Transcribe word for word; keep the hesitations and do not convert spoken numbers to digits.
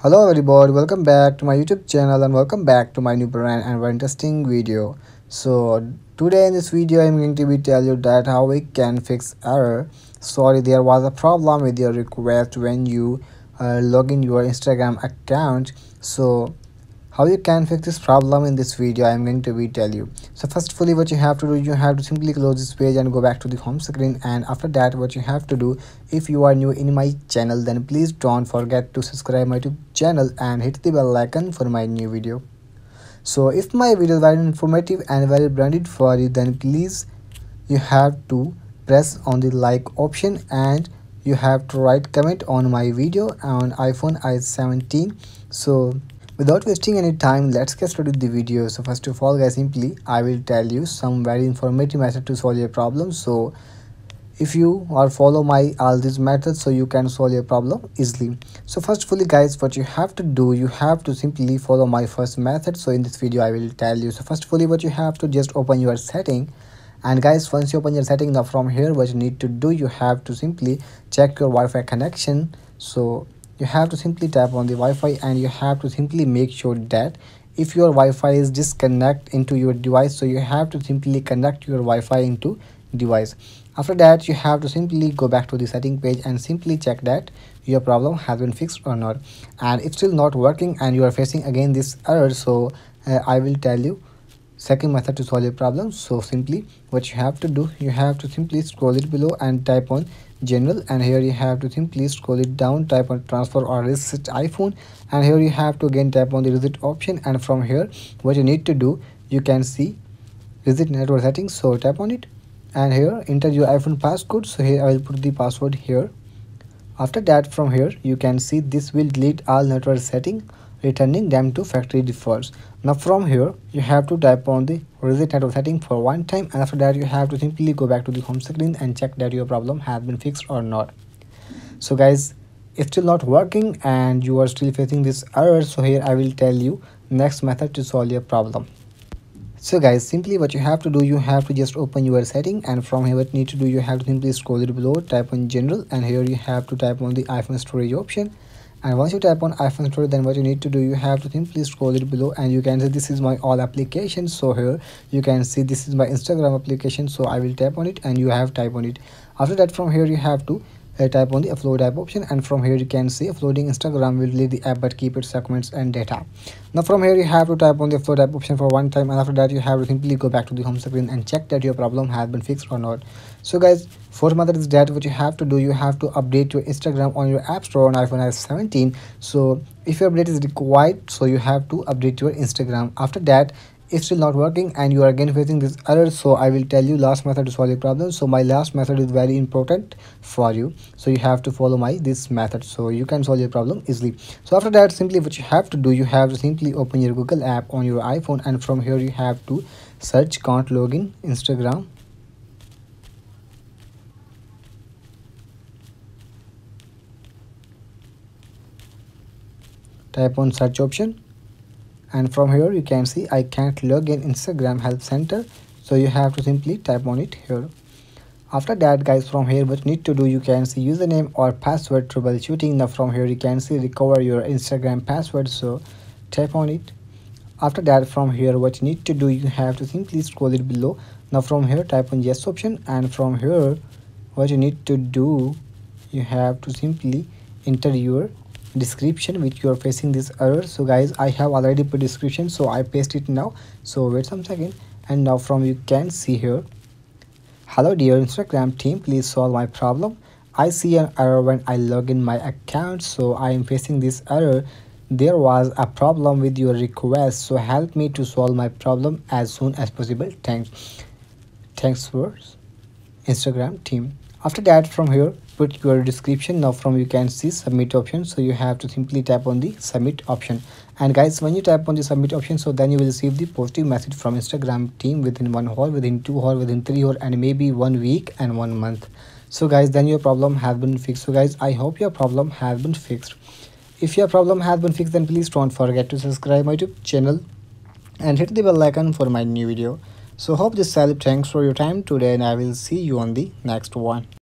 Hello everybody, welcome back to my YouTube channel and welcome back to my new brand and very interesting video. So today in this video I'm going to be tell you that how we can fix error. Sorry, there was a problem with your request when you uh, log in your Instagram account. So how you can fix this problem in this video I'm going to be tell you. So firstly, what you have to do, you have to simply close this page and go back to the home screen, and after that what you have to do, if you are new in my channel then please don't forget to subscribe my YouTube channel and hit the bell icon for my new video. So if my videos are informative and very branded for you, then please you have to press on the like option and you have to write comment on my video on iPhone i seventeen. So without wasting any time, let's get started with the video. So first of all guys, simply I will tell you some very informative method to solve your problem. So if you or follow my all these methods, so you can solve your problem easily. So first of all guys, what you have to do, you have to simply follow my first method. So in this video I will tell you. So first of all, what you have to just open your setting, and guys once you open your setting, now from here what you need to do, you have to simply check your Wi-Fi connection. So you have to simply tap on the Wi-Fi and you have to simply make sure that if your Wi-Fi is disconnect into your device, so you have to simply connect your Wi-Fi into device. After that you have to simply go back to the setting page and simply check that your problem has been fixed or not, and it's still not working and you are facing again this error. So uh, I will tell you second method to solve your problem. So simply what you have to do, you have to simply scroll it below and type on general, and here you have to simply scroll it down, type on transfer or reset iPhone, and here you have to again tap on the reset option, and from here what you need to do, you can see reset network settings, so tap on it and here enter your iPhone passcode. So here I will put the password here. After that from here you can see this will delete all network settings, returning them to factory defaults. Now from here you have to type on the reset network setting for one time, and after that you have to simply go back to the home screen and check that your problem has been fixed or not. So guys, it's still not working and you are still facing this error. So here I will tell you next method to solve your problem. So guys, simply what you have to do, you have to just open your setting, and from here what you need to do, you have to simply scroll it below, type on general, and here you have to type on the iPhone storage option. And once you tap on iPhone storage, then what you need to do, you have to simply scroll it below and you can see this is my all applications. So here you can see this is my Instagram application, so I will tap on it and you have type on it. After that from here you have to uh, type on the upload app option, and from here you can see uploading Instagram will delete the app but keep its segments and data. Now from here you have to type on the upload app option for one time, and after that you have to simply go back to the home screen and check that your problem has been fixed or not. So guys, fourth method is that what you have to do, you have to update your Instagram on your app store on iPhone i seventeen. So if your update is required, so you have to update your Instagram. After that it's still not working and you are again facing this error. So I will tell you last method to solve your problem. So my last method is very important for you, so you have to follow my this method so you can solve your problem easily. So after that simply what you have to do, you have to simply open your Google app on your iPhone, and from here you have to search can't login Instagram. Type on search option, and from here you can see I can't log in Instagram help center, so you have to simply type on it here. After that guys, from here what you need to do, you can see username or password troubleshooting. Now from here you can see recover your Instagram password, so tap on it. After that from here what you need to do, you have to simply scroll it below. Now from here type on yes option, and from here what you need to do, you have to simply enter your description which you are facing this error. So guys, I have already put description, so I paste it now, so wait some second. And now from you can see here, hello dear Instagram team, please solve my problem. I see an error when I log in my account, so I am facing this error. There was a problem with your request, so help me to solve my problem as soon as possible. Thanks. Thanks for Instagram team. After that from here put your description. Now from you can see submit option, so you have to simply tap on the submit option, and guys when you tap on the submit option, so then you will receive the positive message from Instagram team within one hour, within two hours, within three hours, and maybe one week and one month. So guys, then your problem has been fixed. So guys, I hope your problem has been fixed. If your problem has been fixed, then please don't forget to subscribe my YouTube channel and hit the bell icon for my new video. So hope this helped. Thanks for your time today and I will see you on the next one.